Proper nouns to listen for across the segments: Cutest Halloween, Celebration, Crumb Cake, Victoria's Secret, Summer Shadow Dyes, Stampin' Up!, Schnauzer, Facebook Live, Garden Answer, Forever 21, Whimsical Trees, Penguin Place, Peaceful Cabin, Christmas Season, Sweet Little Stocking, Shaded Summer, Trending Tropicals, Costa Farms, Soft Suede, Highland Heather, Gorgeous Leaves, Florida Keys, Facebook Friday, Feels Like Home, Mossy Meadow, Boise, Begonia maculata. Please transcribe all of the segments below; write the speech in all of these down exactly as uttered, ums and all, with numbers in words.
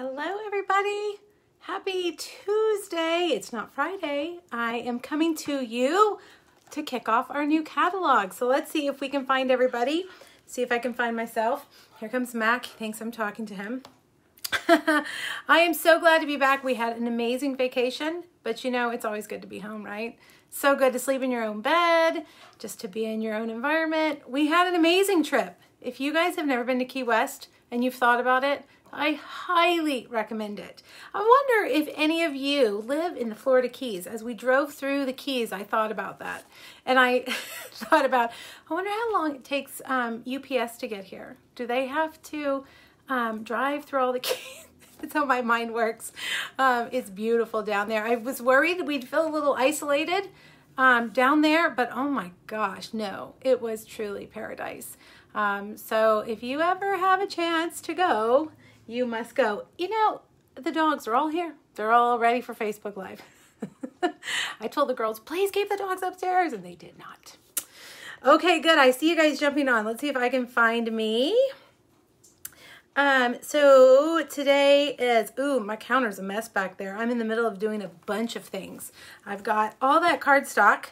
Hello everybody, happy Tuesday. It's not Friday. I am coming to you to kick off our new catalog. So let's see if we can find everybody. See if I can find myself. Here comes Mac, he thinks I'm talking to him. I am so glad to be back. We had an amazing vacation, but you know, it's always good to be home, right? So good to sleep in your own bed, just to be in your own environment. We had an amazing trip. If you guys have never been to Key West and you've thought about it, I highly recommend it. I wonder if any of you live in the Florida Keys. As we drove through the Keys, I thought about that. And I thought about, I wonder how long it takes um, U P S to get here. Do they have to um, drive through all the Keys? That's how my mind works. Um, it's beautiful down there. I was worried we'd feel a little isolated um, down there, but oh my gosh, no. It was truly paradise. Um, so if you ever have a chance to go, you must go. You know, the dogs are all here. They're all ready for Facebook Live. I told the girls, please keep the dogs upstairs, and they did not. Okay, good. I see you guys jumping on. Let's see if I can find me. Um, so today is, ooh, my counter's a mess back there. I'm in the middle of doing a bunch of things. I've got all that cardstock,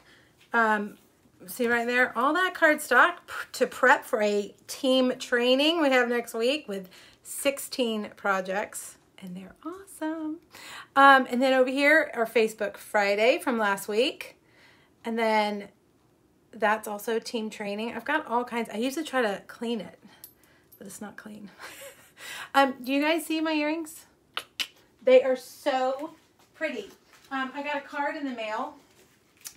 um, see right there, all that cardstock to prep for a team training we have next week with sixteen projects, and they're awesome. Um, and then over here are Facebook Friday from last week. And then that's also team training. I've got all kinds. I usually try to clean it, but it's not clean. um, do you guys see my earrings? They are so pretty. Um, I got a card in the mail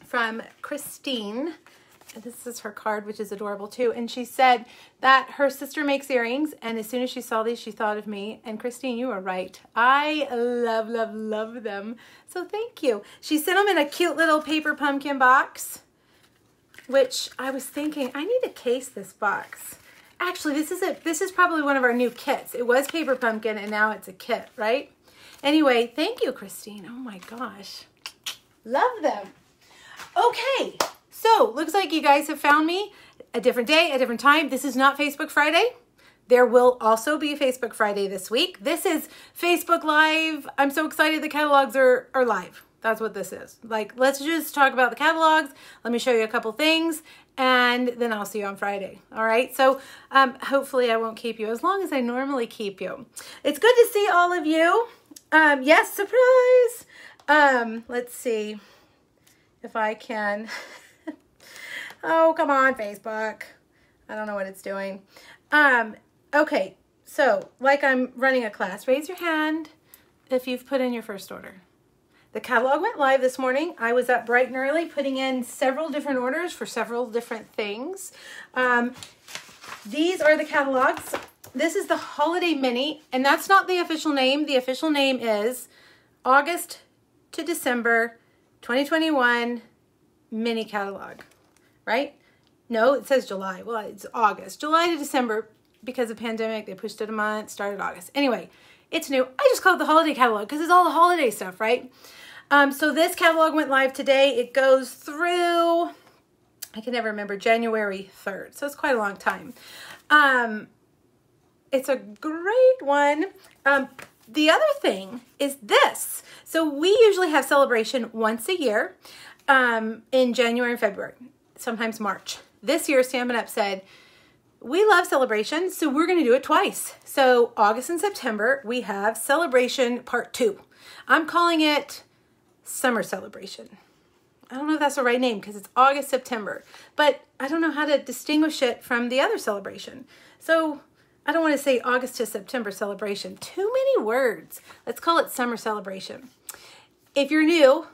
from Christine. This is her card, which is adorable too. And she said that her sister makes earrings, and as soon as she saw these, she thought of me. And Christine, you are right. I love, love, love them. So thank you. She sent them in a cute little paper pumpkin box, which I was thinking, I need to case this box. Actually, this is, a, this is probably one of our new kits. It was paper pumpkin, and now it's a kit, right? Anyway, thank you, Christine. Oh my gosh. Love them. Okay. So, looks like you guys have found me. A different day, a different time. This is not Facebook Friday. There will also be Facebook Friday this week. This is Facebook Live. I'm so excited the catalogs are, are live. That's what this is. Like, let's just talk about the catalogs. Let me show you a couple things, and then I'll see you on Friday. All right? So, um, hopefully I won't keep you as long as I normally keep you. It's good to see all of you. Um, yes, surprise. Um, let's see if I can... Oh, come on, Facebook. I don't know what it's doing. Um, okay, so like I'm running a class, raise your hand if you've put in your first order. The catalog went live this morning. I was up bright and early putting in several different orders for several different things. Um, these are the catalogs. This is the Holiday Mini, and that's not the official name. The official name is August to December twenty twenty-one Mini Catalog. Right? No, it says July. Well, it's August. July to December, because of the pandemic, they pushed it a month, started August. Anyway, it's new. I just call it the holiday catalog because it's all the holiday stuff, right? Um, so this catalog went live today. It goes through, I can never remember, January third. So it's quite a long time. Um, it's a great one. Um, the other thing is this. So we usually have Celebration once a year um, in January and February. Sometimes March. This year, Stampin' Up! Said, we love Celebration, so we're going to do it twice. So August and September, we have Celebration Part two. I'm calling it Summer Celebration. I don't know if that's the right name because it's August, September, but I don't know how to distinguish it from the other Celebration. So I don't want to say August to September Celebration. Too many words. Let's call it Summer Celebration. If you're new,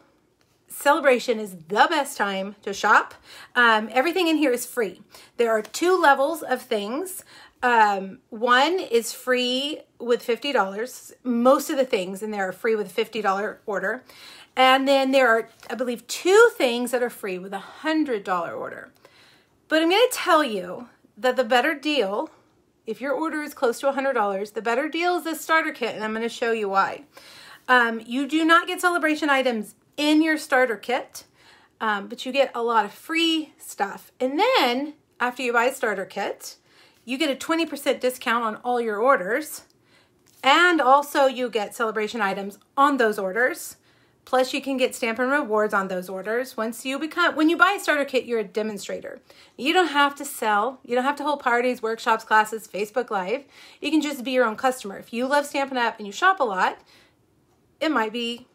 Celebration is the best time to shop. Um, everything in here is free. There are two levels of things. Um, one is free with fifty dollars. Most of the things in there are free with a fifty dollar order. And then there are, I believe, two things that are free with a one hundred dollar order. But I'm going to tell you that the better deal, if your order is close to one hundred dollars, the better deal is the starter kit, and I'm going to show you why. Um, you do not get Celebration items in your starter kit, um, but you get a lot of free stuff. And then after you buy a starter kit, you get a twenty percent discount on all your orders. And also you get celebration items on those orders. Plus you can get Stampin' Rewards on those orders. Once you become, when you buy a starter kit, you're a demonstrator. You don't have to sell. You don't have to hold parties, workshops, classes, Facebook Live. You can just be your own customer. If you love Stampin' Up! And you shop a lot, it might be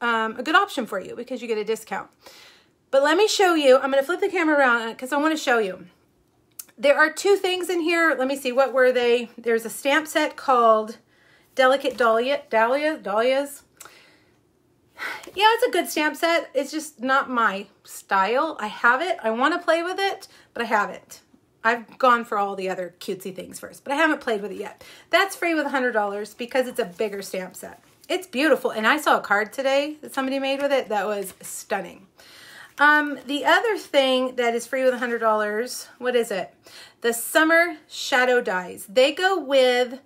um, a good option for you because you get a discount. But let me show you. I'm going to flip the camera around because I want to show you. There are two things in here. Let me see. What were they? There's a stamp set called Delicate Dahlia, Dahlia, Dahlias. Yeah, it's a good stamp set. It's just not my style. I have it. I want to play with it, but I haven't. I've gone for all the other cutesy things first, but I haven't played with it yet. That's free with one hundred dollars because it's a bigger stamp set. It's beautiful. And I saw a card today that somebody made with it that was stunning. Um, the other thing that is free with one hundred dollars, what is it? The Summer Shadow Dyes. They go with,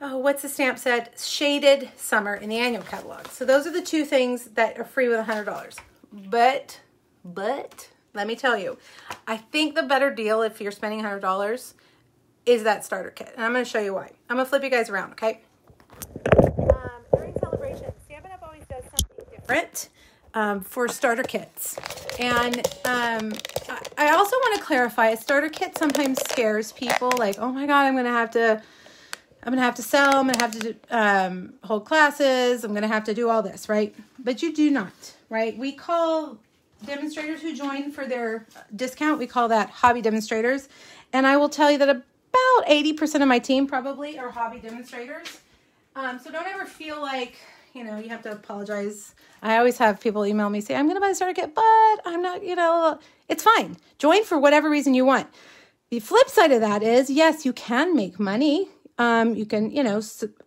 oh, what's the stamp set? Shaded Summer in the annual catalog. So those are the two things that are free with one hundred dollars. But, but, let me tell you, I think the better deal if you're spending one hundred dollars is that starter kit. And I'm going to show you why. I'm going to flip you guys around, okay? Um, during celebration, Stampin' Up! Always does something different. Um, for starter kits. And um, I, I also want to clarify, a starter kit sometimes scares people, like, oh my God, I'm going to have to, I'm going to have to sell, I'm going to have to do, um, hold classes, I'm going to have to do all this, right? But you do not, right? We call demonstrators who join for their discount, we call that hobby demonstrators. And I will tell you that about eighty percent of my team probably are hobby demonstrators. Um, so don't ever feel like, you know, you have to apologize. I always have people email me, say, I'm going to buy a starter kit, but I'm not, you know, it's fine. Join for whatever reason you want. The flip side of that is, yes, you can make money. Um, you can, you know,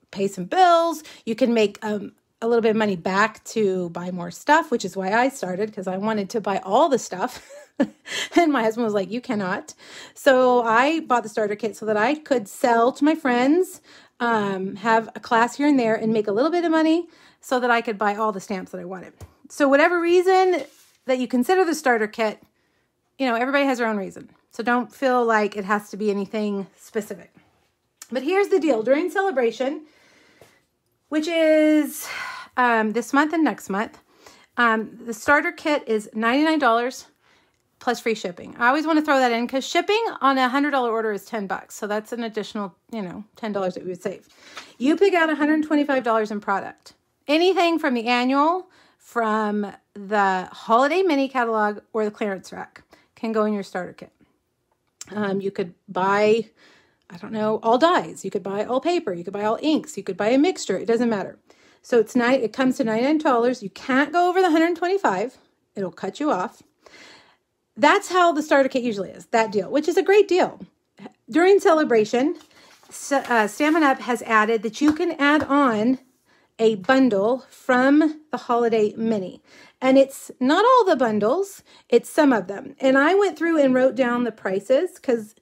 pay some bills. You can make um, a little bit of money back to buy more stuff, which is why I started, because I wanted to buy all the stuff. And my husband was like, you cannot. So I bought the starter kit so that I could sell to my friends, um, have a class here and there and make a little bit of money so that I could buy all the stamps that I wanted. So whatever reason that you consider the starter kit, you know, everybody has their own reason. So don't feel like it has to be anything specific. But here's the deal. During celebration, which is um, this month and next month, um, the starter kit is ninety-nine dollars plus free shipping. I always want to throw that in because shipping on a one hundred dollar order is ten bucks. So that's an additional, you know, ten dollars that we would save. You pick out one hundred twenty-five dollars in product. Anything from the annual, from the holiday mini catalog, or the clearance rack can go in your starter kit. Um, you could buy, I don't know, all dyes. You could buy all paper. You could buy all inks. You could buy a mixture. It doesn't matter. So it's nine, it comes to ninety-nine dollars. You can't go over the one hundred twenty-five dollars. It'll cut you off. That's how the starter kit usually is, that deal, which is a great deal. During celebration, uh, Stampin' Up! Has added that you can add on a bundle from the Holiday Mini. And it's not all the bundles, it's some of them. And I went through and wrote down the prices because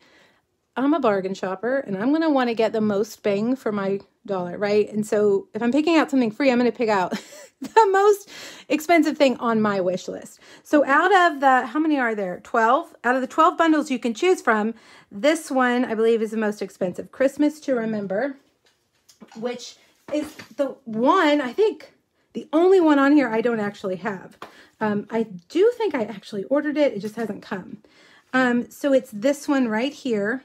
I'm a bargain shopper and I'm going to want to get the most bang for my dollar, right? And so if I'm picking out something free, I'm going to pick out the most expensive thing on my wish list. So out of the, how many are there? twelve. Out of the twelve bundles you can choose from, this one I believe is the most expensive, Christmas to Remember, which is the one, I think, the only one on here I don't actually have. Um, I do think I actually ordered it. It just hasn't come. Um, so it's this one right here.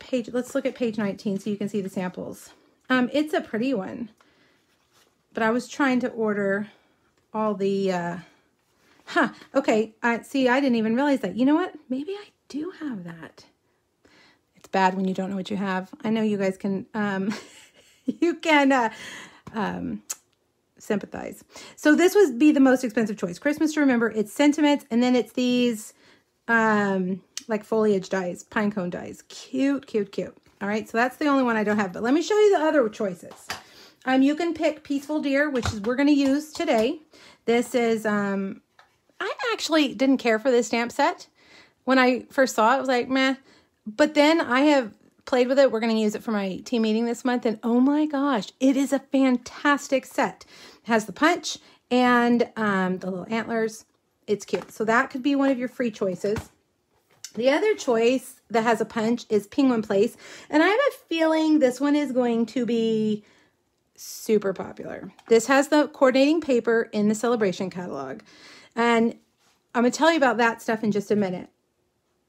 Page, let's look at page nineteen so you can see the samples. Um, it's a pretty one, but I was trying to order all the, uh, huh, okay, I, see, I didn't even realize that. You know what? Maybe I do have that. It's bad when you don't know what you have. I know you guys can, um, you can uh, um, sympathize. So this would be the most expensive choice. Christmas to Remember, it's sentiments, and then it's these, um, like foliage dyes, pine cone dyes. Cute, cute, cute. All right, so that's the only one I don't have, but let me show you the other choices. Um, you can pick Peaceful Deer, which is we're gonna use today. This is, um, I actually didn't care for this stamp set. When I first saw it, I was like, meh. But then I have played with it. We're gonna use it for my team meeting this month, and oh my gosh, it is a fantastic set. It has the punch and um, the little antlers. It's cute. So that could be one of your free choices. The other choice that has a punch is Penguin Place, and I have a feeling this one is going to be super popular. This has the coordinating paper in the Celebration catalog, and I'm going to tell you about that stuff in just a minute.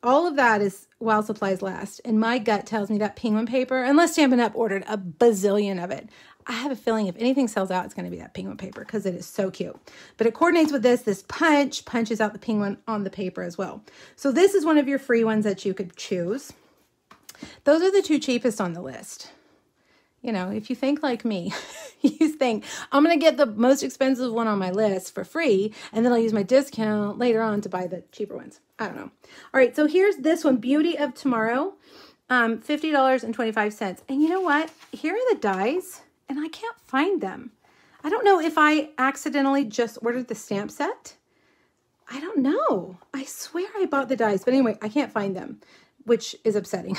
All of that is while supplies last, and my gut tells me that Penguin paper, unless Stampin' Up! Ordered a bazillion of it, I have a feeling if anything sells out, it's going to be that Penguin paper because it is so cute. But it coordinates with this. This punch punches out the penguin on the paper as well. So this is one of your free ones that you could choose. Those are the two cheapest on the list. You know, if you think like me, you think, I'm going to get the most expensive one on my list for free, and then I'll use my discount later on to buy the cheaper ones. I don't know. All right, so here's this one, Beauty of Tomorrow, um, fifty dollars and twenty-five cents. And you know what? Here are the dies, and I can't find them. I don't know if I accidentally just ordered the stamp set. I don't know. I swear I bought the dies, but anyway, I can't find them, which is upsetting.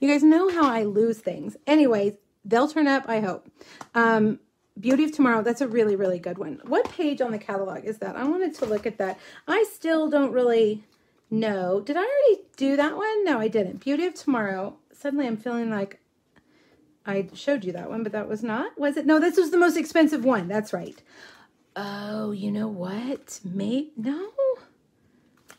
You guys know how I lose things. Anyways, they'll turn up, I hope. Um, Beauty of Tomorrow, that's a really, really good one. What page on the catalog is that? I wanted to look at that. I still don't really know. Did I already do that one? No, I didn't. Beauty of Tomorrow. Suddenly I'm feeling like I showed you that one, but that was not. Was it? No, this was the most expensive one. That's right. Oh, you know what? Maybe, no.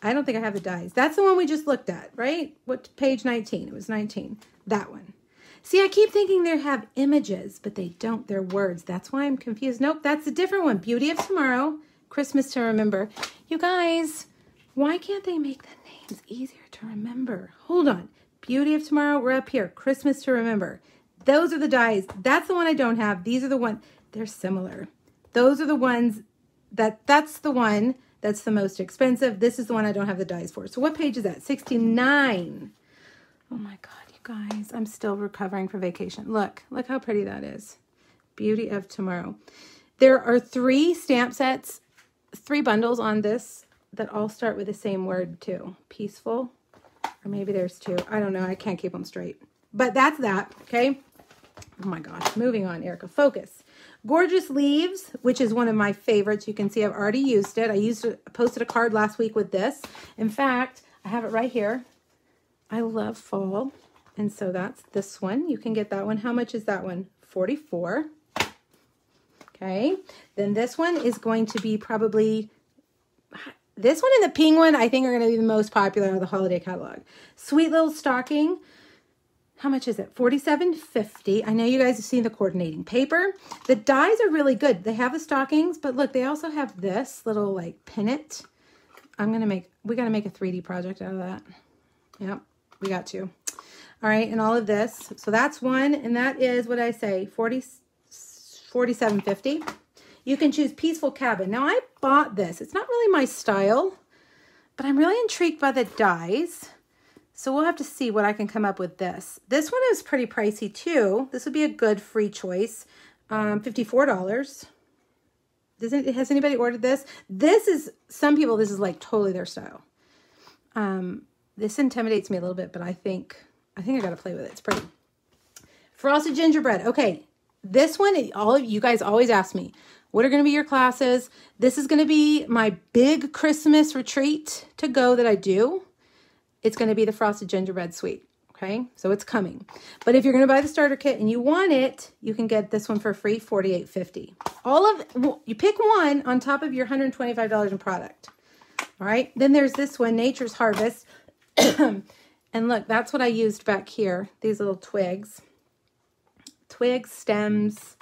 I don't think I have the dies. That's the one we just looked at, right? What page nineteen? It was nineteen. That one. See, I keep thinking they have images, but they don't. They're words. That's why I'm confused. Nope, that's a different one. Beauty of Tomorrow, Christmas to Remember. You guys, why can't they make the names easier to remember? Hold on. Beauty of Tomorrow, we're up here. Christmas to Remember. Those are the dies. That's the one I don't have. These are the ones. They're similar. Those are the ones that, that's the one. That's the most expensive. This is the one I don't have the dies for. So what page is that? sixty-nine. Oh my God, you guys. I'm still recovering from vacation. Look, look how pretty that is. Beauty of Tomorrow. There are three stamp sets, three bundles on this that all start with the same word too. Peaceful, or maybe there's two. I don't know. I can't keep them straight. But that's that, okay? Oh my gosh. Moving on, Erica. Focus. Gorgeous Leaves, which is one of my favorites. You can see I've already used it. I used it, I posted a card last week with this. In fact, I have it right here. I love fall. And so that's this one. You can get that one. How much is that one? forty-four dollars. Okay. Then this one is going to be probably, this one and the penguin, I think are going to be the most popular out of the holiday catalog. Sweet Little Stocking. How much is it? forty-seven fifty. I know you guys have seen the coordinating paper. The dies are really good. They have the stockings, but look, they also have this little like pennant. I'm going to make, we got to make a three D project out of that. Yep, we got to. All right, and all of this. So that's one, and that is what I say, forty-seven fifty. You can choose Peaceful Cabin. Now, I bought this. It's not really my style, but I'm really intrigued by the dies. So we'll have to see what I can come up with this. This one is pretty pricey too. This would be a good free choice. Um, fifty-four dollars. Doesn't, has anybody ordered this? This is, some people, this is like totally their style. Um, this intimidates me a little bit, but I think, I think I got to play with it. It's pretty. Frosted Gingerbread. Okay. This one, all of you guys always ask me, what are going to be your classes? This is going to be my big Christmas retreat to go that I do. It's going to be the Frosted Gingerbread Suite, okay? So it's coming. But if you're going to buy the starter kit and you want it, you can get this one for free, forty-eight fifty. All of, well, you pick one on top of your one hundred twenty-five dollars in product, all right? Then there's this one, Nature's Harvest. And look, that's what I used back here, these little twigs. Twigs, stems,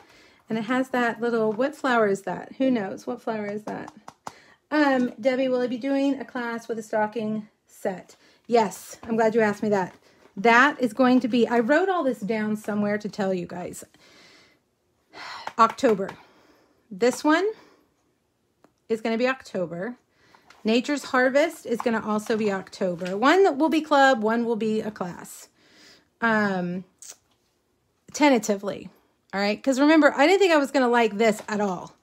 and it has that little, what flower is that? Who knows? What flower is that? Um, Debbie, will I be doing a class with a stocking set? Yes, I'm glad you asked me that. That is going to be, I wrote all this down somewhere to tell you guys. October. This one is going to be October. Nature's Harvest is going to also be October. One that will be club, one will be a class. Um, tentatively, all right? Because remember, I didn't think I was going to like this at all,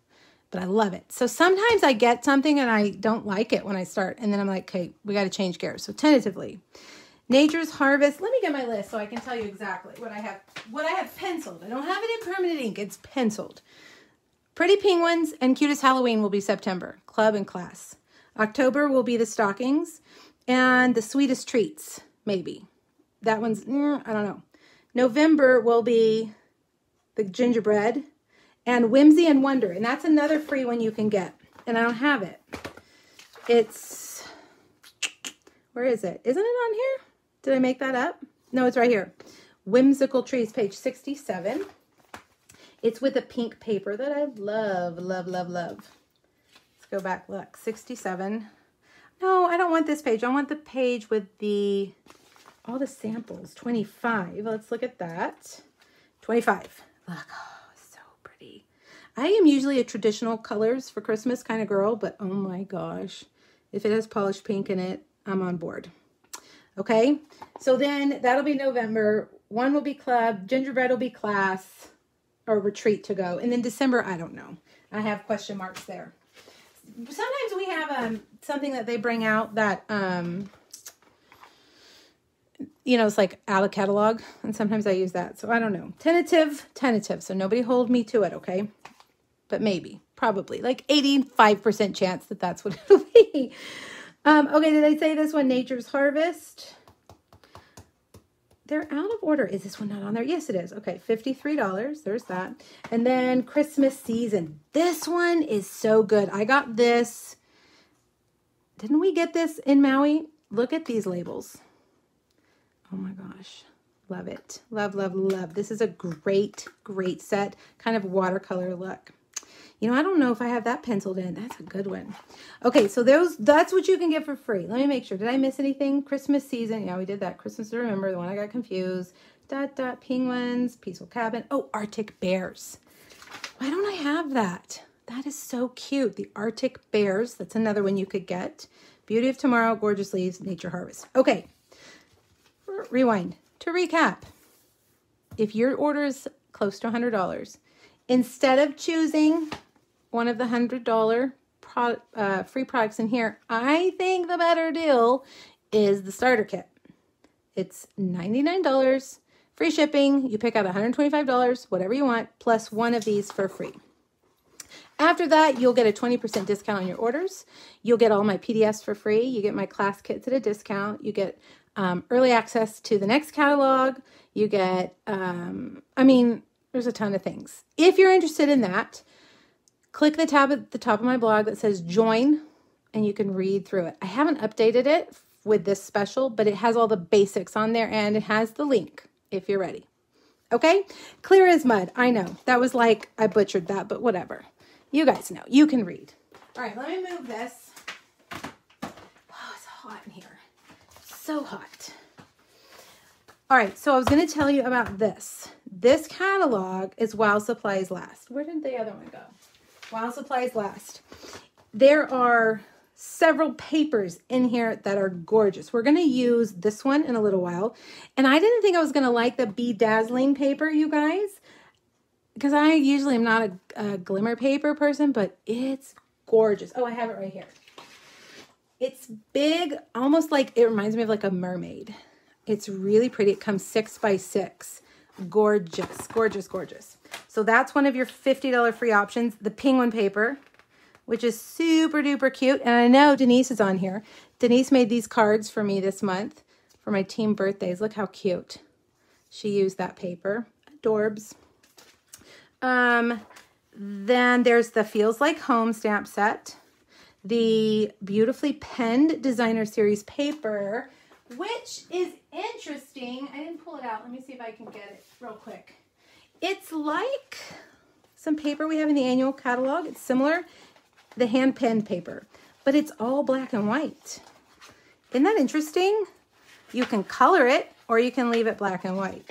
but I love it. So sometimes I get something and I don't like it when I start. And then I'm like, okay, we got to change gears. So tentatively, Nature's Harvest. Let me get my list so I can tell you exactly what I have, what I have penciled. I don't have it in permanent ink. It's penciled. Pretty Penguins and Cutest Halloween will be September, club and class. October will be the stockings. and The Sweetest Treats, maybe. That one's, mm, I don't know. November will be the gingerbread and Whimsy and Wonder. And that's another free one you can get. And I don't have it. It's, where is it? Isn't it on here? Did I make that up? No, it's right here. Whimsical Trees, page sixty-seven. It's with a pink paper that I love, love, love, love. Let's go back, look, sixty-seven. No, I don't want this page. I want the page with the, all the samples, twenty-five. Let's look at that. twenty-five. Look, oh, so pretty. I am usually a traditional colors for Christmas kind of girl, but oh my gosh. If it has polished pink in it, I'm on board. Okay, so then that'll be November. One will be club, gingerbread will be class, or retreat to go. And then December, I don't know. I have question marks there. Sometimes we have um, something that they bring out that, um, you know, it's like a la catalog. And sometimes I use that. So I don't know. Tentative, tentative. So nobody hold me to it, okay? But maybe, probably. Like eighty-five percent chance that that's what it'll be. Um, okay, did I say this one? Nature's Harvest. They're out of order. Is this one not on there? Yes, it is. Okay, fifty-three dollars. There's that. And then Christmas Season. This one is so good. I got this. Didn't we get this in Maui? Look at these labels. Oh my gosh. Love it. Love, love, love. This is a great, great set. Kind of watercolor look. You know, I don't know if I have that penciled in. That's a good one. Okay, so those that's what you can get for free. Let me make sure. Did I miss anything? Christmas Season. Yeah, we did that. Christmas to Remember, the one I got confused. Dot, dot, penguins, Peaceful Cabin. Oh, Arctic Bears. Why don't I have that? That is so cute. The Arctic Bears. That's another one you could get. Beauty of Tomorrow, Gorgeous Leaves, Nature Harvest. Okay, rewind. To recap, if your order is close to one hundred dollars, instead of choosing one of the one hundred dollar pro, uh, free products in here, I think the better deal is the starter kit. It's ninety-nine dollars, free shipping. You pick out one hundred twenty-five dollars, whatever you want, plus one of these for free. After that, you'll get a twenty percent discount on your orders. You'll get all my P D Fs for free. You get my class kits at a discount. You get um, early access to the next catalog. You get, um, I mean, there's a ton of things. If you're interested in that, click the tab at the top of my blog that says join and you can read through it. I haven't updated it with this special, but it has all the basics on there and it has the link if you're ready. Okay? Clear as mud. I know. That was like, I butchered that, but whatever. You guys know. You can read. All right, let me move this. Oh, it's hot in here. So hot. All right, so I was going to tell you about this. This catalog is While Supplies Last. Where did the other one go? While Supplies Last. There are several papers in here that are gorgeous. We're going to use this one in a little while. And I didn't think I was going to like the bedazzling paper, you guys, because I usually am not a, a glimmer paper person, but it's gorgeous. Oh, I have it right here. It's big, almost like it reminds me of like a mermaid. It's really pretty. It comes six by six. Gorgeous, gorgeous, gorgeous. So that's one of your fifty dollar free options, the penguin paper, which is super duper cute. And I know Denise is on here. Denise made these cards for me this month for my team birthdays. Look how cute. She used that paper. Adorbs. Um, then there's the Feels Like Home stamp set, the beautifully penned designer series paper, which is interesting. I didn't pull it out. Let me see if I can get it real quick. It's like some paper we have in the annual catalog. It's similar, the hand pen paper, but it's all black and white. Isn't that interesting? You can color it or you can leave it black and white.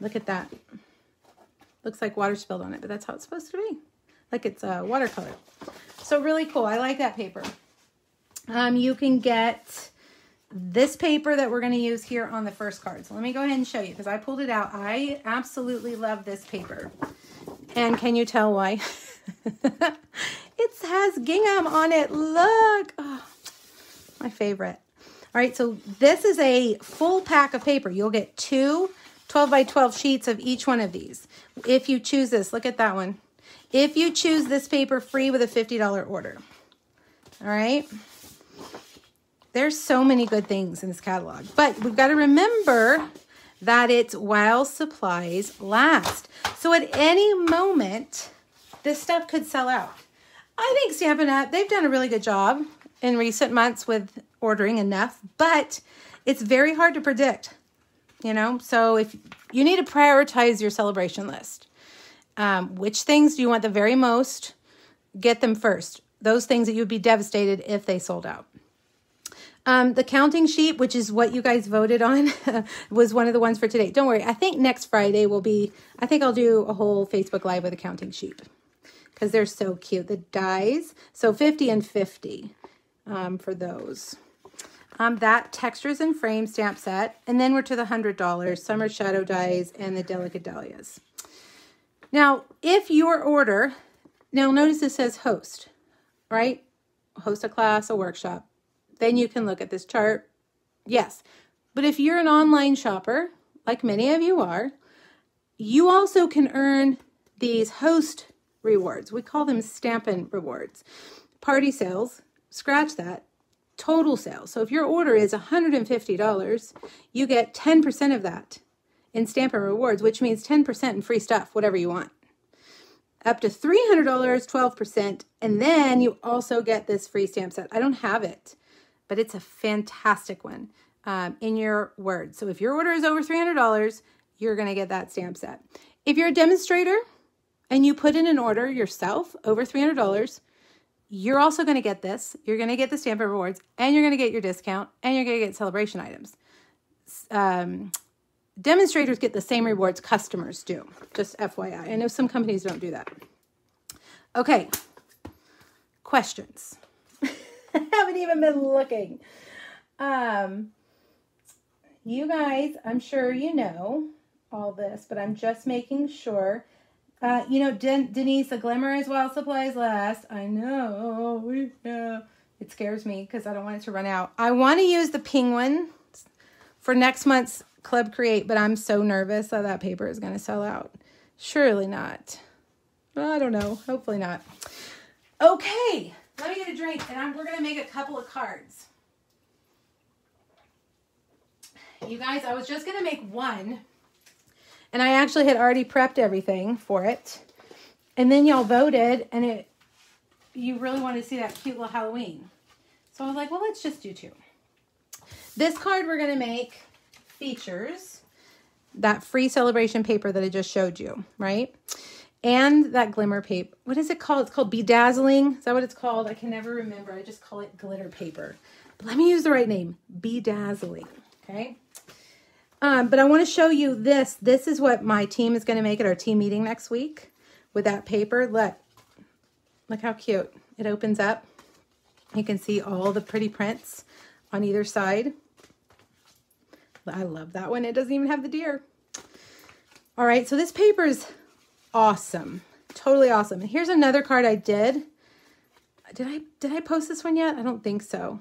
Look at that. Looks like water spilled on it, but that's how it's supposed to be. Like it's a uh, watercolor. So really cool. I like that paper. Um, you can get this paper that we're going to use here on the first card. So let me go ahead and show you because I pulled it out. I absolutely love this paper. And can you tell why? It has gingham on it. Look. Oh, my favorite. All right. So this is a full pack of paper. You'll get two twelve by twelve sheets of each one of these. If you choose this, look at that one. If you choose this paper free with a fifty dollar order. All right. There's so many good things in this catalog, but we've got to remember that it's while supplies last. So at any moment, this stuff could sell out. I think Stampin' Up, they've done a really good job in recent months with ordering enough, but it's very hard to predict, you know? So if you need to prioritize your celebration list, um, which things do you want the very most? Get them first. Those things that you'd be devastated if they sold out. Um, the counting sheep, which is what you guys voted on, was one of the ones for today. Don't worry. I think next Friday will be, I think I'll do a whole Facebook Live with a counting sheep because they're so cute. The dies, so fifty and fifty um, for those. Um, that textures and frame stamp set. And then we're to the one hundred dollar Summer Shadow Dyes and the Delicate Dahlias. Now, if your order, now notice it says host, right? Host a class, a workshop. Then you can look at this chart. Yes. But if you're an online shopper, like many of you are, you also can earn these host rewards. We call them Stampin' Rewards. Party sales, scratch that, total sales. So if your order is one hundred fifty dollars, you get ten percent of that in Stampin' Rewards, which means ten percent in free stuff, whatever you want. Up to three hundred dollars, twelve percent, and then you also get this free stamp set. I don't have it, but it's a fantastic one, um, in your word. So if your order is over three hundred dollars, you're going to get that stamp set. If you're a demonstrator and you put in an order yourself over three hundred dollars, you're also going to get this. You're going to get the Stampin' Rewards, and you're going to get your discount, and you're going to get celebration items. Um, demonstrators get the same rewards customers do, just F Y I. I know some companies don't do that. Okay, questions. I haven't even been looking. Um, you guys, I'm sure you know all this, but I'm just making sure. Uh, you know, Den Denise, the glimmer is while supplies last. I know, we know. It scares me because I don't want it to run out. I want to use the penguin for next month's Club Create, but I'm so nervous that that paper is going to sell out. Surely not. Well, I don't know. Hopefully not. Okay. Let me get a drink, and I'm, we're going to make a couple of cards. You guys, I was just going to make one, and I actually had already prepped everything for it. And then y'all voted, and it you really wanted to see that cute little Halloween. So I was like, well, let's just do two. This card we're going to make features that free celebration paper that I just showed you, right? And that glimmer paper. What is it called? It's called Bedazzling. Is that what it's called? I can never remember. I just call it glitter paper. But let me use the right name. Bedazzling. Okay. Um, but I want to show you this. This is what my team is going to make at our team meeting next week with that paper. Look. Look how cute. It opens up. You can see all the pretty prints on either side. I love that one. It doesn't even have the deer. All right. So this paper is awesome. Totally awesome. And here's another card I did. Did I, did I post this one yet? I don't think so.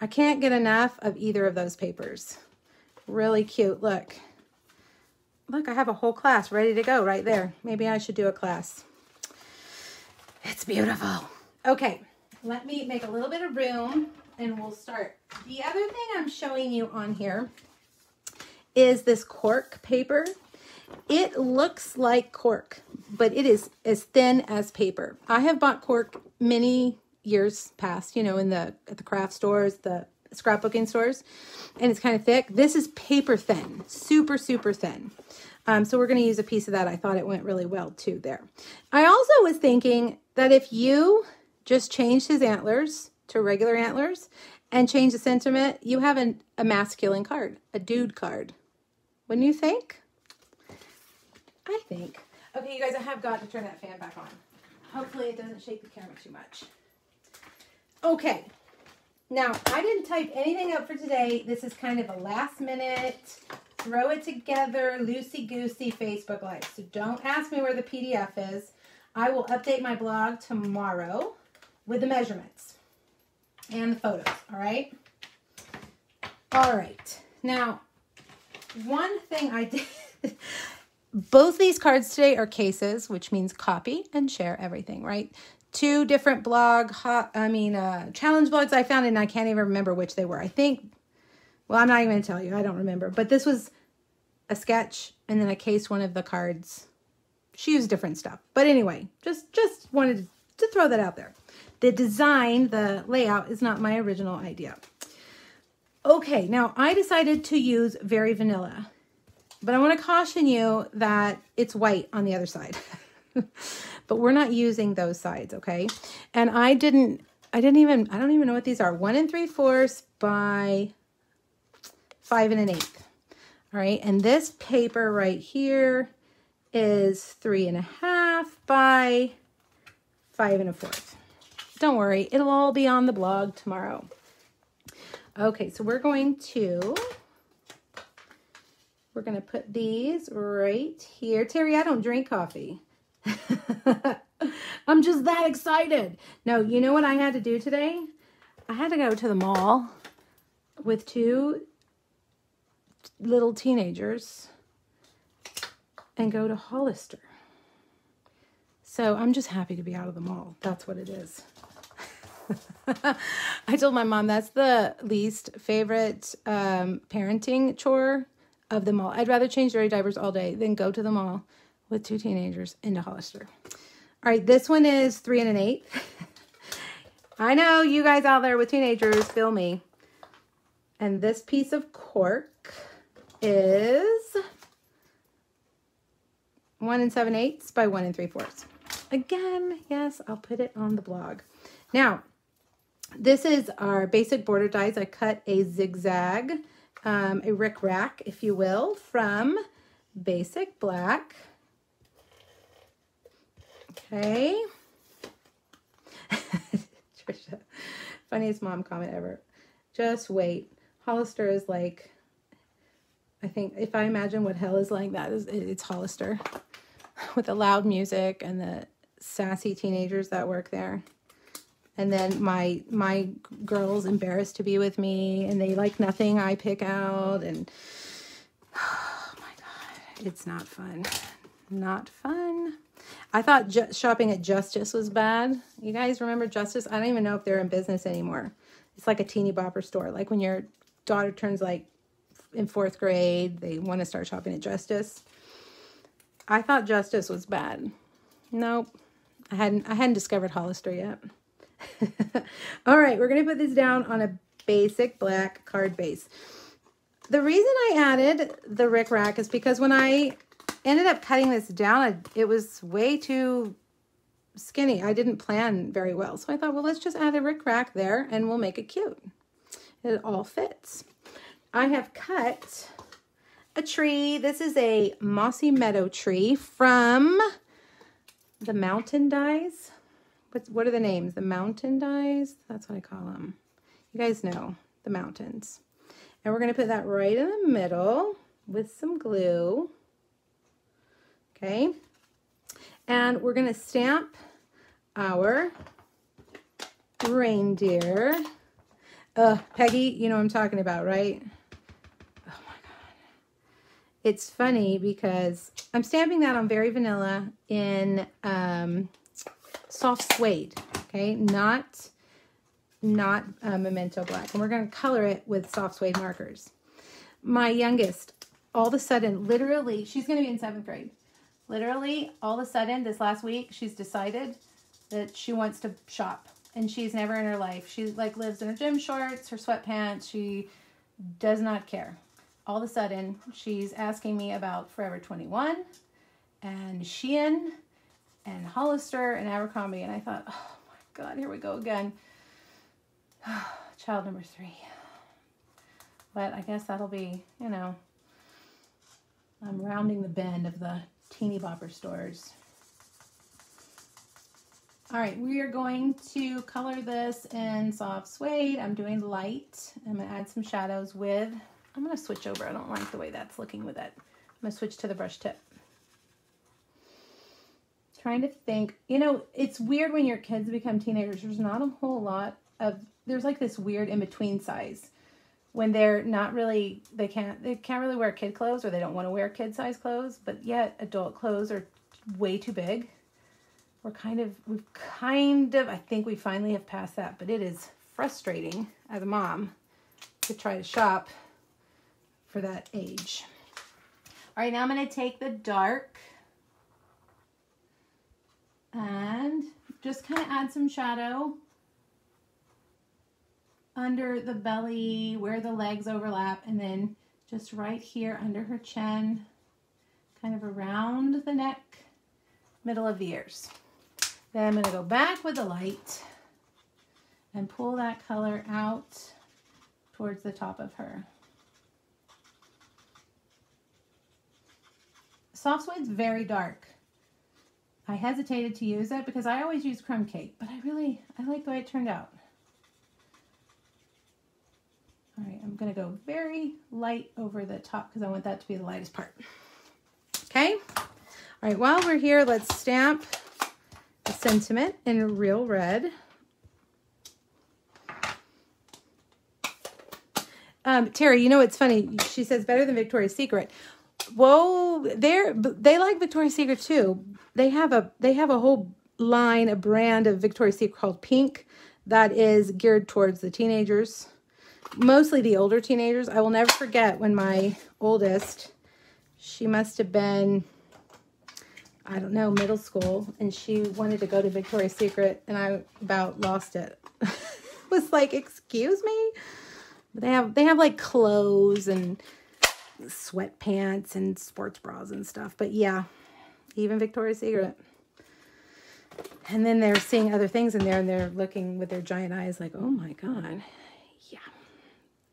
I can't get enough of either of those papers. Really cute. Look, look, I have a whole class ready to go right there. Maybe I should do a class. It's beautiful. Okay. Let me make a little bit of room and we'll start. The other thing I'm showing you on here is this cork paper. It looks like cork, but it is as thin as paper. I have bought cork many years past, you know, in the at the craft stores, the scrapbooking stores, and it's kind of thick. This is paper thin, super, super thin. Um, so we're going to use a piece of that. I thought it went really well too there. I also was thinking that if you just changed his antlers to regular antlers and change the sentiment, you have an, a masculine card, a dude card. Wouldn't you think? I think. Okay, you guys, I have got to turn that fan back on. Hopefully it doesn't shake the camera too much. Okay. Now, I didn't type anything up for today. This is kind of a last minute, throw it together, loosey-goosey Facebook Live. So don't ask me where the P D F is. I will update my blog tomorrow with the measurements and the photos, all right? All right. Now, one thing I did... Both these cards today are cases, which means copy and share everything, right? two different blog, hot, I mean, uh, challenge blogs I found, and I can't even remember which they were. I think, well, I'm not even going to tell you. I don't remember. But this was a sketch, and then I cased one of the cards. She used different stuff. But anyway, just, just wanted to throw that out there. The design, the layout is not my original idea. Okay, now I decided to use Very Vanilla, but I want to caution you that it's white on the other side. But we're not using those sides, okay? And I didn't, I didn't even, I don't even know what these are. One and three fourths by five and an eighth. All right, and this paper right here is three and a half by five and a fourth. Don't worry, it'll all be on the blog tomorrow. Okay, so we're going to, we're gonna put these right here. Terry, I don't drink coffee. I'm just that excited. No, you know what I had to do today? I had to go to the mall with two little teenagers and go to Hollister. So I'm just happy to be out of the mall. That's what it is. I told my mom that's the least favorite um, parenting chore of them all. I'd rather change dirty diapers all day than go to the mall with two teenagers into Hollister. All right, this one is three and an eighth. I know you guys out there with teenagers, feel me. And this piece of cork is one and seven eighths by one and three fourths. Again, yes, I'll put it on the blog. Now, this is our basic border dies. I cut a zigzag, um, a rick rack, if you will, from Basic Black. Okay. Trisha, funniest mom comment ever. Just wait. Hollister is like, I think, if I imagine what hell is like, that is, it's Hollister with the loud music and the sassy teenagers that work there. And then my my girls embarrassed to be with me, and they like nothing I pick out, and oh my God, it's not fun. Not fun. I thought ju shopping at Justice was bad. You guys remember Justice? I don't even know if they're in business anymore. It's like a teeny bopper store. Like when your daughter turns like in fourth grade, they want to start shopping at Justice. I thought Justice was bad. Nope. I hadn't I hadn't discovered Hollister yet. All right, we're going to put this down on a Basic Black card base. The reason I added the Rick Rack is because when I ended up cutting this down, it was way too skinny. I didn't plan very well. So I thought, well, let's just add a Rick Rack there and we'll make it cute. It all fits. I have cut a tree. This is a mossy meadow tree from the Mountain Dyes. What's, what are the names? The Mountain Dyes? That's what I call them. You guys know, the mountains. And we're going to put that right in the middle with some glue. Okay. And we're going to stamp our reindeer. Uh, Peggy, you know what I'm talking about, right? Oh my God. It's funny because I'm stamping that on Very Vanilla in... Um, Soft Suede, okay, not not uh, Memento Black. And we're going to color it with Soft Suede markers. My youngest, all of a sudden, literally, she's going to be in seventh grade. Literally, all of a sudden, this last week, she's decided that she wants to shop. And she's never in her life. She, like, lives in her gym shorts, her sweatpants. She does not care. All of a sudden, she's asking me about Forever twenty-one and Shein and Hollister and Abercrombie, and I thought, oh my God, here we go again. Child number three. But I guess that'll be, you know, I'm rounding the bend of the teeny bopper stores. All right, we are going to color this in Soft Suede. I'm doing light. I'm gonna add some shadows with, I'm gonna switch over. I don't like the way that's looking with it. I'm gonna switch to the brush tip. Trying to think, you know, it's weird when your kids become teenagers. There's not a whole lot of, there's like this weird in-between size when they're not really, they can't, they can't really wear kid clothes, or they don't want to wear kid size clothes, but yet adult clothes are way too big. we're kind of, we've kind of, I think we finally have passed that, but it is frustrating as a mom to try to shop for that age. All right, now I'm going to take the dark and just kind of add some shadow under the belly where the legs overlap, and then just right here under her chin, kind of around the neck, middle of the ears. Then I'm going to go back with the light and pull that color out towards the top of her. Soft Suede's very dark. I hesitated to use it because I always use Crumb Cake, but I really, I like the way it turned out. All right, I'm gonna go very light over the top because I want that to be the lightest part. Okay, all right, while we're here, let's stamp the sentiment in real red. Um, Terry, you know, it's funny. She says better than Victoria's Secret. Whoa, they're, they like Victoria's Secret too. They have a, they have a whole line, a brand of Victoria's Secret called Pink that is geared towards the teenagers, mostly the older teenagers. I will never forget when my oldest, she must have been, I don't know, middle school, and she wanted to go to Victoria's Secret, and I about lost it. Was like, excuse me? They have, they have like clothes and sweatpants and sports bras and stuff. But yeah, even Victoria's Secret. And then they're seeing other things in there and they're looking with their giant eyes like, oh my God. Yeah,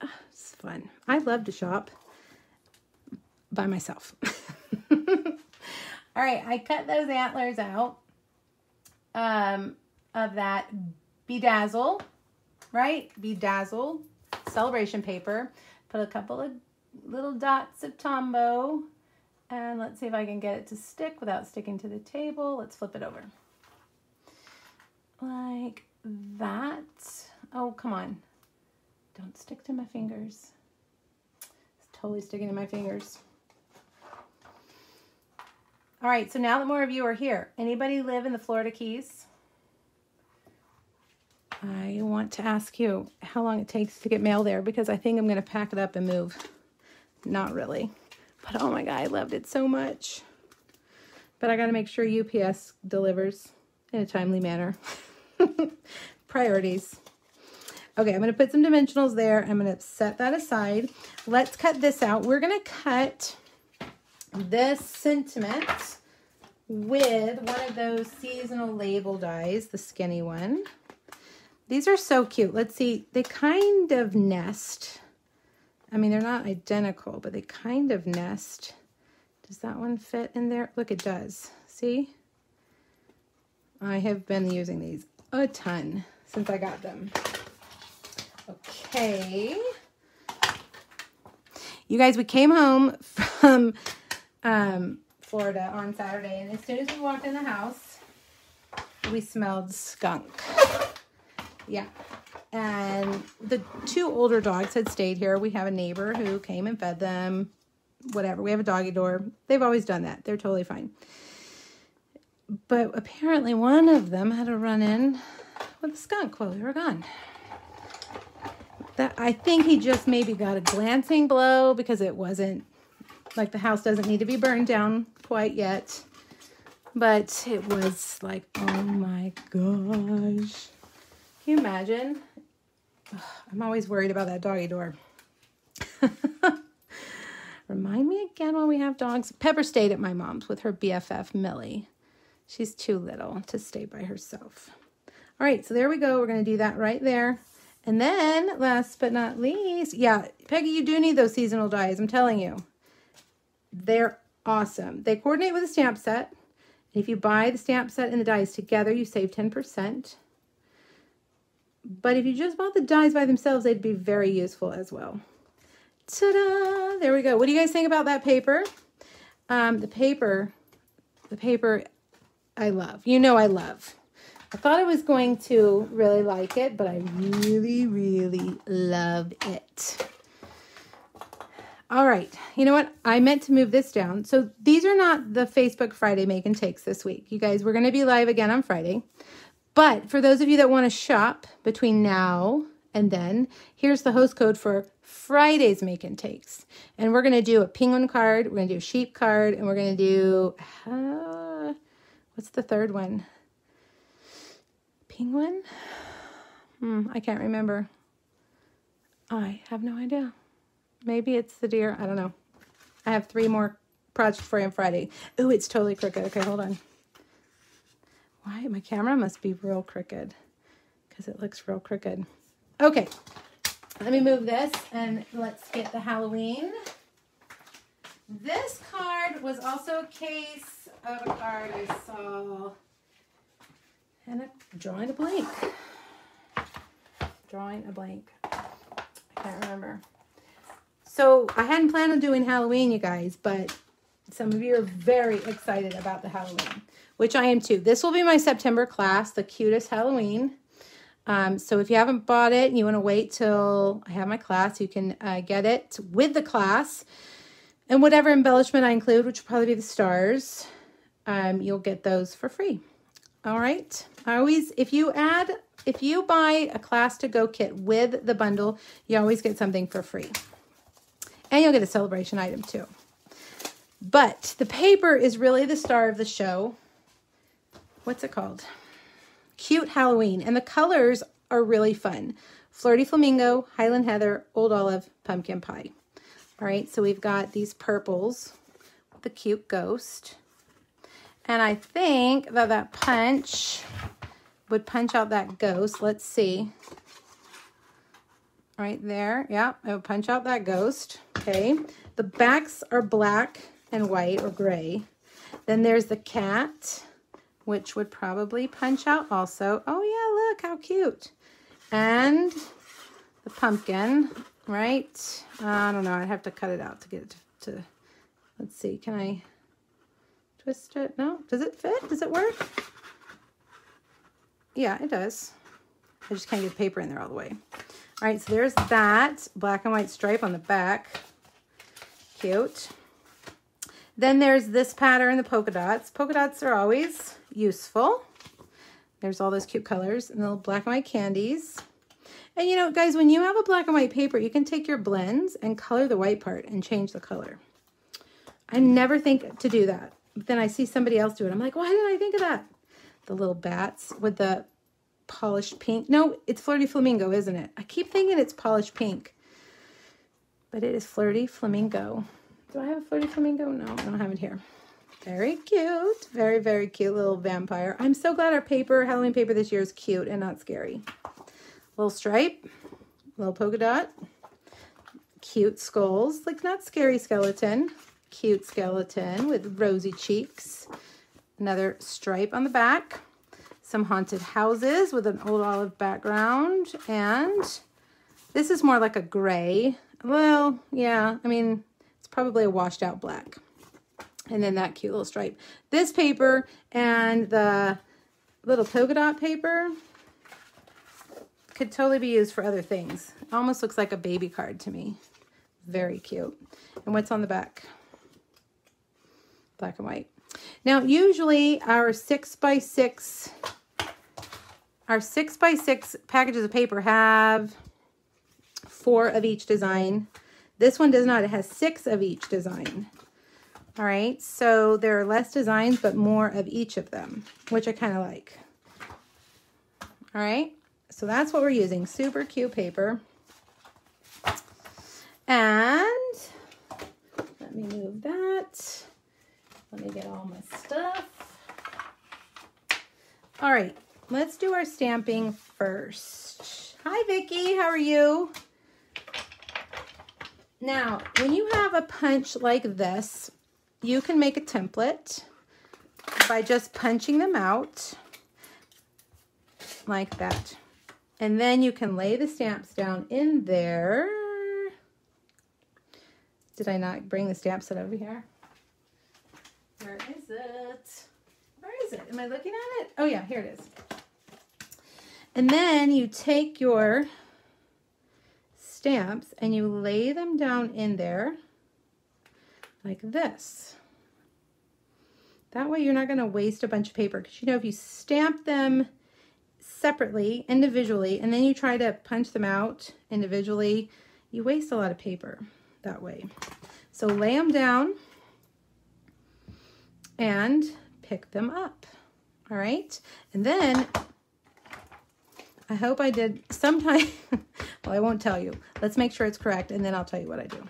oh, it's fun. I love to shop by myself. All right, I cut those antlers out um, of that Bedazzle, right? Bedazzle celebration paper. Put a couple of little dots of Tombow, and let's see if I can get it to stick without sticking to the table. Let's flip it over like that. Oh, come on, don't stick to my fingers. It's totally sticking to my fingers. All right, so now that more of you are here, anybody live in the Florida Keys? I want to ask you how long it takes to get mail there, because I think I'm going to pack it up and move. Not really. But oh my God, I loved it so much. But I got to make sure U P S delivers in a timely manner. Priorities. Okay, I'm going to put some dimensionals there. I'm going to set that aside. Let's cut this out. We're going to cut this sentiment with one of those seasonal label dies, the skinny one. These are so cute. Let's see. They kind of nest. I mean, they're not identical, but they kind of nest. Does that one fit in there? Look, it does. See? I have been using these a ton since I got them. Okay. You guys, we came home from um, Florida on Saturday, and as soon as we walked in the house, we smelled skunk. Yeah, and the two older dogs had stayed here. We have a neighbor who came and fed them, whatever. We have a doggy door. They've always done that. They're totally fine. But apparently one of them had a run-in with a skunk while we were gone. That, I think he just maybe got a glancing blow because it wasn't, like the house doesn't need to be burned down quite yet. But it was like, oh my gosh. Can you imagine? Ugh, I'm always worried about that doggy door. Remind me again when we have dogs. Pepper stayed at my mom's with her B F F, Millie. She's too little to stay by herself. All right, so there we go. We're going to do that right there. And then, last but not least, yeah, Peggy, you do need those seasonal dyes. I'm telling you. They're awesome. They coordinate with a stamp set. If you buy the stamp set and the dyes together, you save ten percent. But if you just bought the dies by themselves, they'd be very useful as well. Ta-da! There we go. What do you guys think about that paper? Um, the paper, the paper I love. You know I love. I thought I was going to really like it, but I really, really love it. All right, you know what? I meant to move this down. So these are not the Facebook Friday make and takes this week. You guys, we're going to be live again on Friday. But for those of you that want to shop between now and then, here's the host code for Friday's make and takes. And we're going to do a penguin card, we're going to do a sheep card, and we're going to do, uh, what's the third one? Penguin? Hmm, I can't remember. I have no idea. Maybe it's the deer. I don't know. I have three more projects for you on Friday. Oh, it's totally crooked. Okay, hold on. Why? My camera must be real crooked because it looks real crooked. Okay, let me move this and let's get the Halloween. This card was also a case of a card I saw. And I'm drawing a blank. Drawing a blank. I can't remember. So I hadn't planned on doing Halloween, you guys, but some of you are very excited about the Halloween, which I am too. This will be my September class, the Cutest Halloween. Um, so if you haven't bought it and you want to wait till I have my class, you can uh, get it with the class. And whatever embellishment I include, which will probably be the stars, um, you'll get those for free. All right. I always, if you add, if you buy a class to go kit with the bundle, you always get something for free. And you'll get a celebration item too. But the paper is really the star of the show. What's it called? Cute Halloween. And the colors are really fun. Flirty Flamingo, Highland Heather, Old Olive, Pumpkin Pie. All right, so we've got these purples, the cute ghost. And I think that that punch would punch out that ghost. Let's see. Right there, yeah, it would punch out that ghost. Okay, the backs are black and white or gray. Then there's the cat, which would probably punch out also. Oh yeah, look how cute. And the pumpkin, right? Uh, I don't know, I'd have to cut it out to get it to, to, let's see, can I twist it? No, does it fit? Does it work? Yeah, it does. I just can't get paper in there all the way. All right, so there's that black and white stripe on the back, cute. Then there's this pattern, the polka dots. Polka dots are always useful. There's all those cute colors and the little black and white candies. And you know, guys, when you have a black and white paper, you can take your blends and color the white part and change the color. I never think to do that. But then I see somebody else do it. I'm like, why didn't I think of that? The little bats with the polished pink. No, it's Flirty Flamingo, isn't it? I keep thinking it's polished pink, but it is Flirty Flamingo. Do I have a Flirty Flamingo? No, I don't have it here. Very cute. Very, very cute little vampire. I'm so glad our paper, Halloween paper this year is cute and not scary. Little stripe, little polka dot, cute skulls, like not scary skeleton, cute skeleton with rosy cheeks, another stripe on the back, some haunted houses with an Old Olive background, and this is more like a gray. Well, yeah, I mean, probably a washed out black. And then that cute little stripe. This paper and the little polka dot paper could totally be used for other things. It almost looks like a baby card to me. Very cute. And what's on the back? Black and white. Now, usually our six by six, our six by six packages of paper have four of each design. This one does not. It has six of each design. All right, so there are less designs, but more of each of them, which I kind of like. All right, so that's what we're using. Super cute paper. And let me move that. Let me get all my stuff. All right, let's do our stamping first. Hi, Vicki. How are you? Now, when you have a punch like this, you can make a template by just punching them out like that. And then you can lay the stamps down in there. Did I not bring the stamp set over here? Where is it? Where is it? Am I looking at it? Oh yeah, here it is. And then you take your stamps and you lay them down in there like this. That way you're not going to waste a bunch of paper, because you know if you stamp them separately, individually, and then you try to punch them out individually, you waste a lot of paper that way. So lay them down and pick them up. All right, and then I hope I did sometime. Well, I won't tell you. Let's make sure it's correct, and then I'll tell you what I do.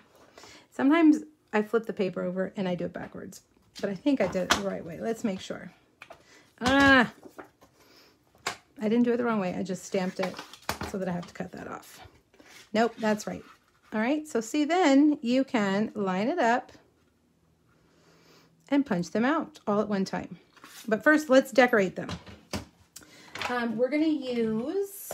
Sometimes I flip the paper over and I do it backwards, but I think I did it the right way. Let's make sure. Ah, I didn't do it the wrong way. I just stamped it so that I have to cut that off. Nope, that's right. All right, so see, then you can line it up and punch them out all at one time. But first, let's decorate them. Um, we're gonna use,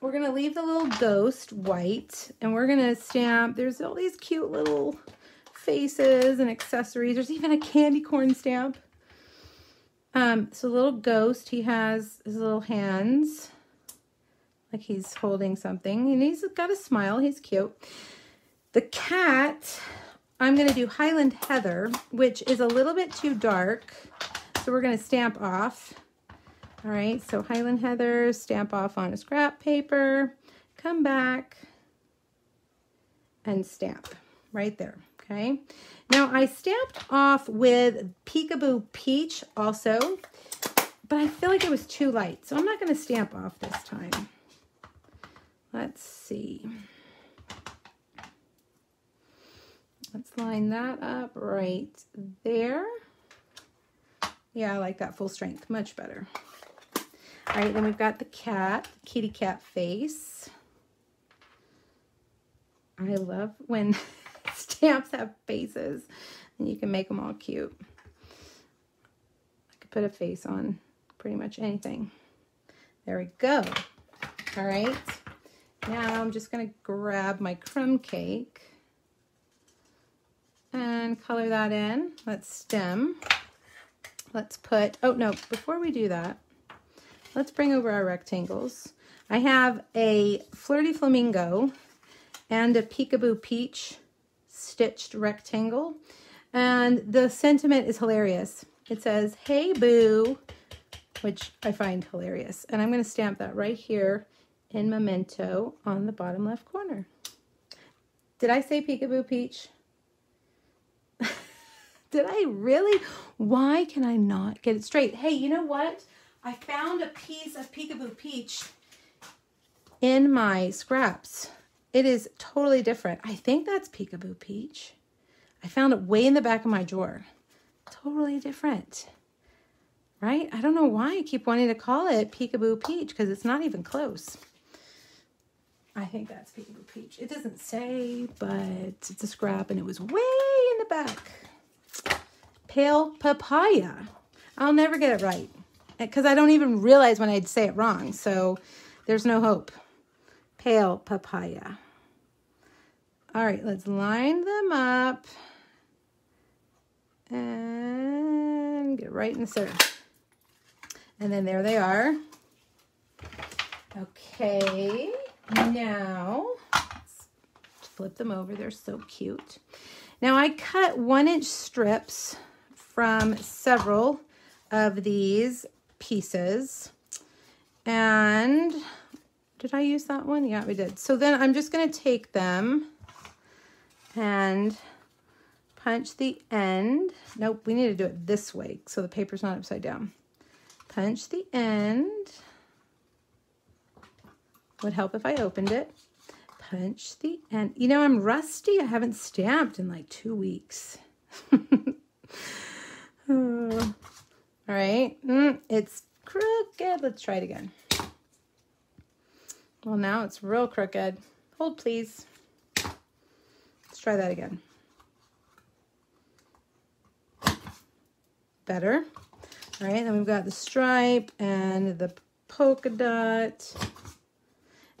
we're gonna leave the little ghost white, and we're gonna stamp, there's all these cute little faces and accessories. There's even a candy corn stamp. Um, so the little ghost, he has his little hands, like he's holding something, and he's got a smile, he's cute. The cat, I'm gonna do Highland Heather, which is a little bit too dark. So we're gonna stamp off. All right, so Highland Heather, stamp off on a scrap paper, come back and stamp right there, okay? Now I stamped off with Peekaboo Peach also, but I feel like it was too light, so I'm not gonna stamp off this time. Let's see. Let's line that up right there. Yeah, I like that full strength, much better. All right, then we've got the cat, the kitty cat face. I love when stamps have faces, and you can make them all cute. I could put a face on pretty much anything. There we go. All right, now I'm just gonna grab my crumb cake and color that in. Let's stem. Let's put, oh no, before we do that, let's bring over our rectangles. I have a Flirty Flamingo and a Peekaboo Peach stitched rectangle. And the sentiment is hilarious. It says, "Hey boo," which I find hilarious. And I'm gonna stamp that right here in Memento on the bottom left corner. Did I say Peekaboo Peach? Did I really? Why can I not get it straight? Hey, you know what? I found a piece of Peekaboo Peach in my scraps. It is totally different. I think that's Peekaboo Peach. I found it way in the back of my drawer. Totally different, right? I don't know why I keep wanting to call it Peekaboo Peach, because it's not even close. I think that's Peekaboo Peach. It doesn't say, but it's a scrap, and it was way in the back. Pale papaya. I'll never get it right, because I don't even realize when I'd say it wrong, so there's no hope. Pale papaya. All right, let's line them up and get right in the center. And then there they are. Okay, now let's flip them over. They're so cute. Now I cut one inch strips from several of these pieces. And did I use that one? Yeah, we did. So then I'm just gonna take them and punch the end. Nope, we need to do it this way so the paper's not upside down. Punch the end. Would help if I opened it. Punch the end. You know, I'm rusty. I haven't stamped in like two weeks. Oh. All right, mm, it's crooked. Let's try it again. Well, now it's real crooked. Hold, please. Let's try that again. Better. All right, then we've got the stripe and the polka dot,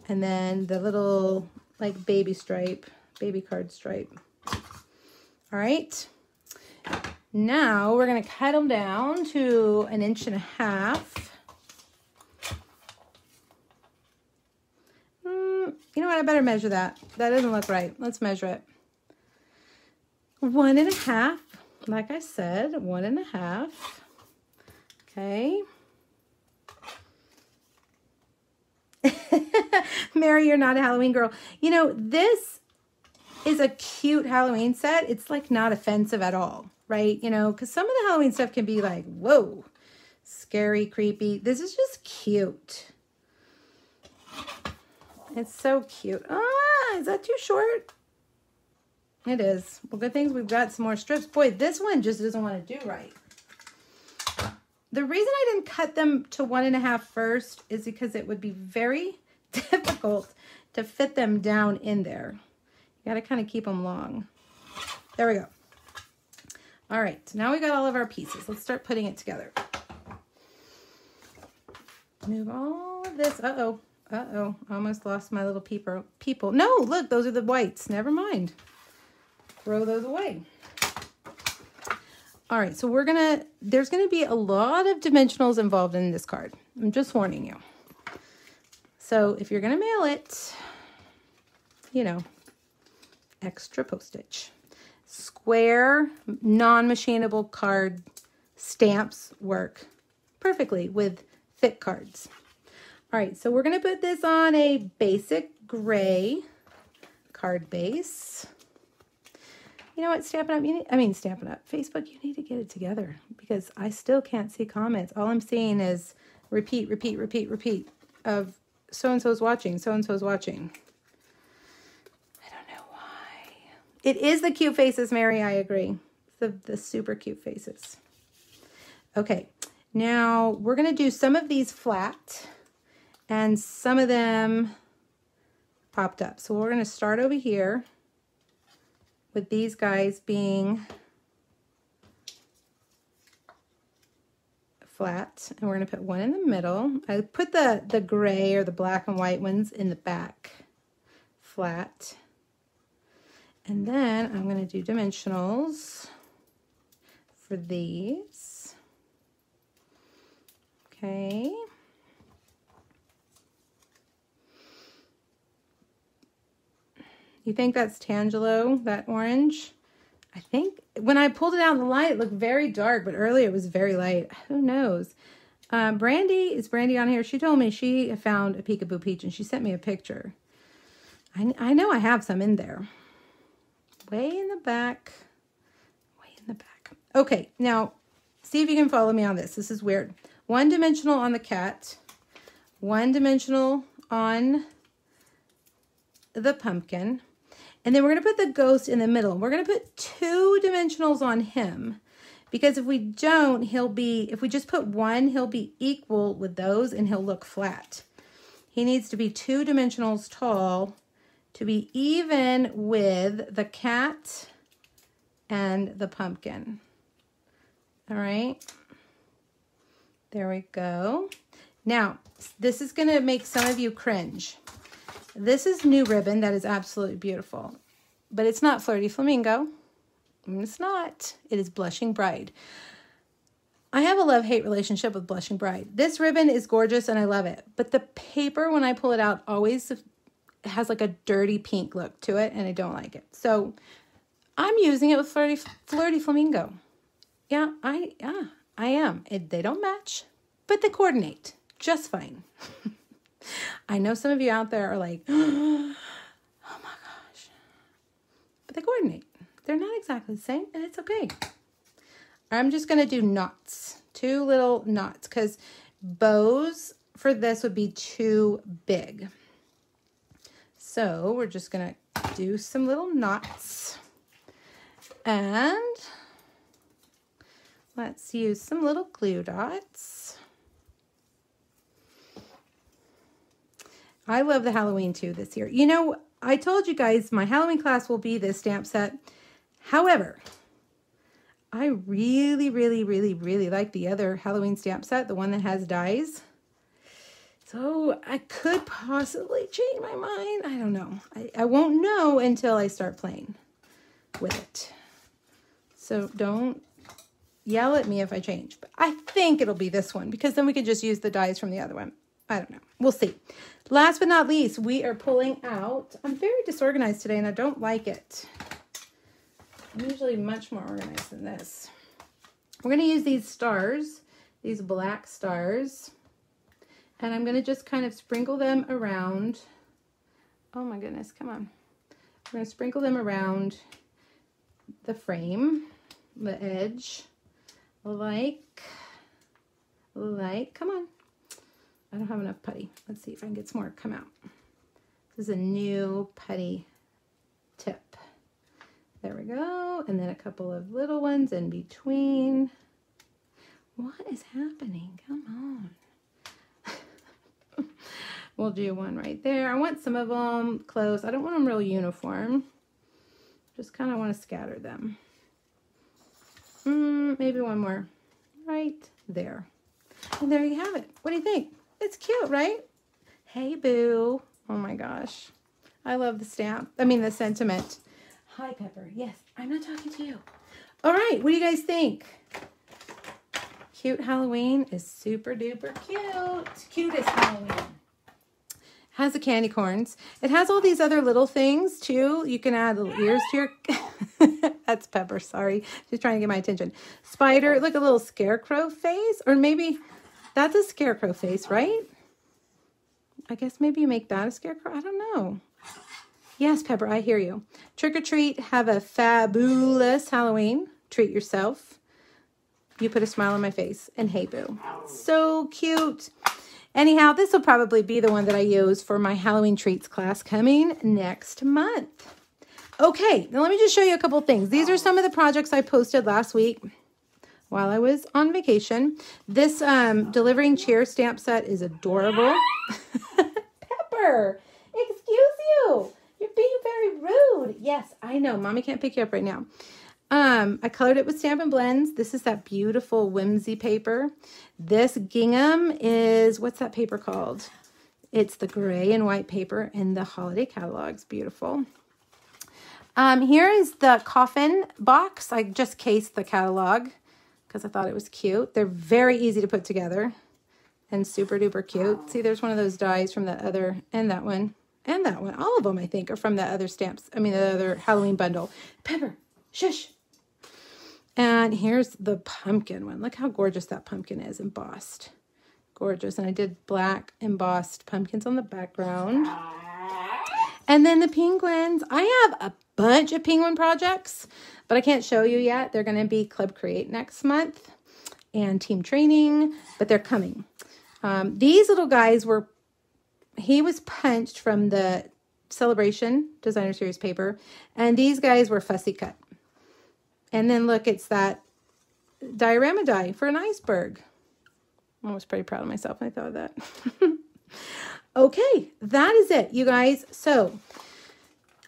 and then the little like baby stripe, baby card stripe. All right. Now we're gonna cut them down to an inch and a half. Mm, you know what, on, I better measure that. That doesn't look right. Let's measure it. One and a half. Like I said, one and a half. Okay. Mary, you're not a Halloween girl. You know, this is a cute Halloween set. It's like not offensive at all, right? You know, because some of the Halloween stuff can be like, whoa, scary, creepy. This is just cute. It's so cute. Ah, is that too short? It is. Well, good things we've got some more strips. Boy, this one just doesn't want to do right. The reason I didn't cut them to one and a half first is because it would be very difficult to fit them down in there. You got to kind of keep them long. There we go. All right, so now we got all of our pieces. Let's start putting it together. Move all of this. Uh-oh. Uh-oh. I almost lost my little peeper. People. No, look, those are the whites. Never mind. Throw those away. All right, so we're gonna, there's gonna be a lot of dimensionals involved in this card. I'm just warning you. So if you're gonna mail it, you know, extra postage. Square, non-machinable card stamps work perfectly with thick cards. All right, so we're gonna put this on a basic gray card base. You know what, Stampin' Up! You need, I mean, Stampin' Up! Facebook, you need to get it together because I still can't see comments. All I'm seeing is repeat, repeat, repeat, repeat of so-and-so's watching, so-and-so's watching. I don't know why. It is the cute faces, Mary, I agree. The, the super cute faces. Okay, now we're going to do some of these flat and some of them popped up. So we're going to start over here with these guys being flat, and we're gonna put one in the middle. I put the, the gray or the black and white ones in the back, flat. And then I'm gonna do dimensionals for these. Okay. You think that's Tangelo, that orange? I think when I pulled it out of the light, it looked very dark, but earlier it was very light. Who knows? Um, Brandy, is Brandy on here? She told me she found a Peekaboo Peach, and she sent me a picture. I, I know I have some in there. Way in the back. Way in the back. Okay, now, see if you can follow me on this. This is weird. One dimensional on the cat. One dimensional on the pumpkin. And then we're going to put the ghost in the middle. We're going to put two dimensionals on him because if we don't, he'll be, if we just put one, he'll be equal with those and he'll look flat. He needs to be two dimensionals tall to be even with the cat and the pumpkin. All right. There we go. Now, this is going to make some of you cringe. This is new ribbon that is absolutely beautiful, but it's not Flirty Flamingo. It's not. It is Blushing Bride. I have a love-hate relationship with Blushing Bride. This ribbon is gorgeous and I love it, but the paper, when I pull it out, always has like a dirty pink look to it and I don't like it. So I'm using it with Flirty, Flirty Flamingo. Yeah, I, yeah, I am. It, they don't match, but they coordinate just fine. I know some of you out there are like, oh my gosh, but they coordinate. They're not exactly the same, and it's okay. I'm just going to do knots, two little knots, because bows for this would be too big. So we're just going to do some little knots, and let's use some little glue dots. I love the Halloween too this year. You know, I told you guys my Halloween class will be this stamp set. However, I really, really, really, really like the other Halloween stamp set, the one that has dies. So I could possibly change my mind. I don't know. I, I won't know until I start playing with it. So don't yell at me if I change. But I think it'll be this one because then we could just use the dies from the other one. I don't know. We'll see. Last but not least, we are pulling out. I'm very disorganized today and I don't like it. I'm usually much more organized than this. We're going to use these stars, these black stars, and I'm going to just kind of sprinkle them around. Oh my goodness, come on. I'm going to sprinkle them around the frame, the edge, like, like, come on. I don't have enough putty. Let's see if I can get some more come out. This is a new putty tip. There we go. And then a couple of little ones in between. What is happening? Come on. We'll do one right there. I want some of them close. I don't want them real uniform. Just kind of want to scatter them. Mm, maybe one more right there. And there you have it. What do you think? It's cute, right? Hey, boo. Oh my gosh. I love the stamp. I mean, the sentiment. Hi, Pepper. Yes, I'm not talking to you. All right. What do you guys think? Cute Halloween is super duper cute. Cutest Halloween. Has the candy corns. It has all these other little things too. You can add little ears to your, that's Pepper, sorry. She's trying to get my attention. Spider, look, a little scarecrow face, or maybe that's a scarecrow face, right? I guess maybe you make that a scarecrow, I don't know. Yes, Pepper, I hear you. Trick or treat, have a fabulous Halloween. Treat yourself. You put a smile on my face, and hey boo. So cute. Anyhow, this will probably be the one that I use for my Halloween treats class coming next month. Okay, now let me just show you a couple things. These are some of the projects I posted last week while I was on vacation. This um, Delivering Cheer stamp set is adorable. Pepper, excuse you. You're being very rude. Yes, I know. Mommy can't pick you up right now. Um, I colored it with Stampin' Blends. This is that beautiful whimsy paper. This gingham is, what's that paper called? It's the gray and white paper in the holiday catalogs. Beautiful. Um, here is the coffin box. I just cased the catalog because I thought it was cute. They're very easy to put together and super duper cute. See, there's one of those dies from the other and that one and that one. All of them, I think, are from the other stamps. I mean, the other Halloween bundle. Pepper, shush. And here's the pumpkin one. Look how gorgeous that pumpkin is embossed. Gorgeous. And I did black embossed pumpkins on the background. And then the penguins. I have a bunch of penguin projects, but I can't show you yet. They're going to be Club Create next month and team training, but they're coming. Um, these little guys were, he was punched from the Celebration Designer Series paper, and these guys were fussy cut. And then look, it's that diorama die for an iceberg. I was pretty proud of myself when I thought of that. Okay, that is it, you guys. So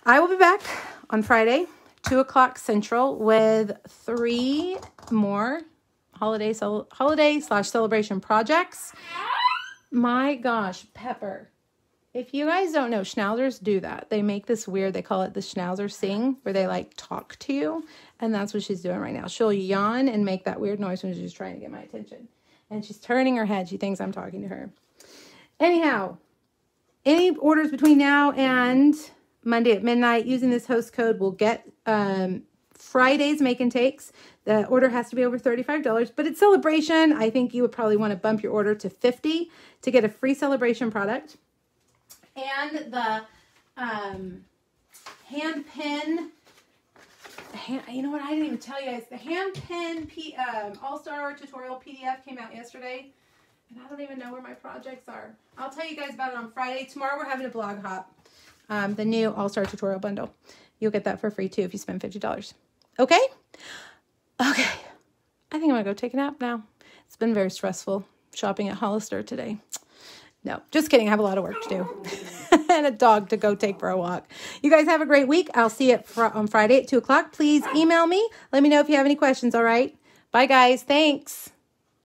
I will be back on Friday, two o'clock Central, with three more holiday holiday slash celebration projects. My gosh, Pepper. If you guys don't know, schnauzers do that. They make this weird, they call it the schnauzer sing, where they like talk to you. And that's what she's doing right now. She'll yawn and make that weird noise when she's trying to get my attention. And she's turning her head. She thinks I'm talking to her. Anyhow, any orders between now and Monday at midnight using this host code will get um, Friday's make and takes. The order has to be over thirty-five dollars, but it's Celebration. I think you would probably want to bump your order to fifty dollars to get a free Celebration product. And the um, hand pen, hand, you know what, I didn't even tell you guys, the hand pen P, um, All-Star Tutorial P D F came out yesterday, and I don't even know where my projects are. I'll tell you guys about it on Friday. Tomorrow we're having a blog hop, um, the new All-Star Tutorial Bundle. You'll get that for free, too, if you spend fifty dollars. Okay? Okay. I think I'm going to go take a nap now. It's been very stressful shopping at Hollister today. No, just kidding. I have a lot of work to do and a dog to go take for a walk. You guys have a great week. I'll see you on Friday at two o'clock. Please email me. Let me know if you have any questions, all right? Bye, guys. Thanks.